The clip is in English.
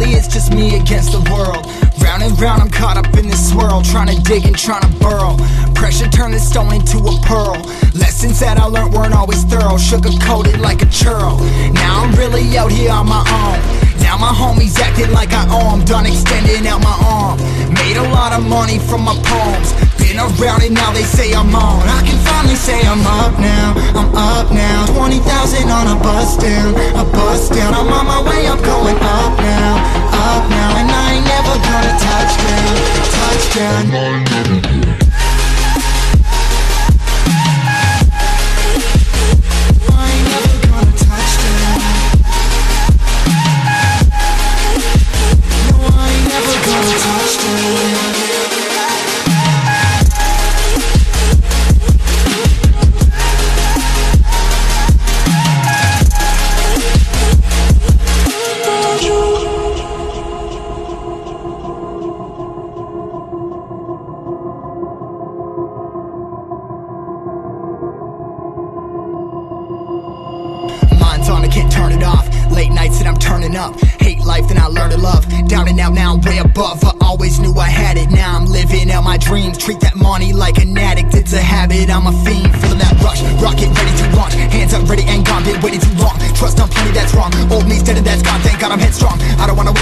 lately it's just me against the world. Round and round, I'm caught up in this swirl, trying to dig and trying to burrow. Pressure turned this stone into a pearl. Lessons that I learned weren't always thorough, sugar-coated like a churl. Now I'm really out here on my own. Now my homies acting like I owe 'em, done extending out my arm. Made a lot of money from my poems, been around and now they say I'm on. I can finally say I'm up now 20,000 on a bus down I'm on my way, I'm going up now And I ain't never gonna touch down on, I can't turn it off. Late nights and I'm turning up. Hate life, then I learn to love. Down and out, now I'm way above. I always knew I had it, now I'm living out my dreams. Treat that money like an addict, it's a habit, I'm a fiend. Feeling that rush, rocket ready to launch. Hands up ready and gone, been waiting too long. Trust on plenty, that's wrong. Old me's dead and that's gone, thank God I'm headstrong. I don't wanna wait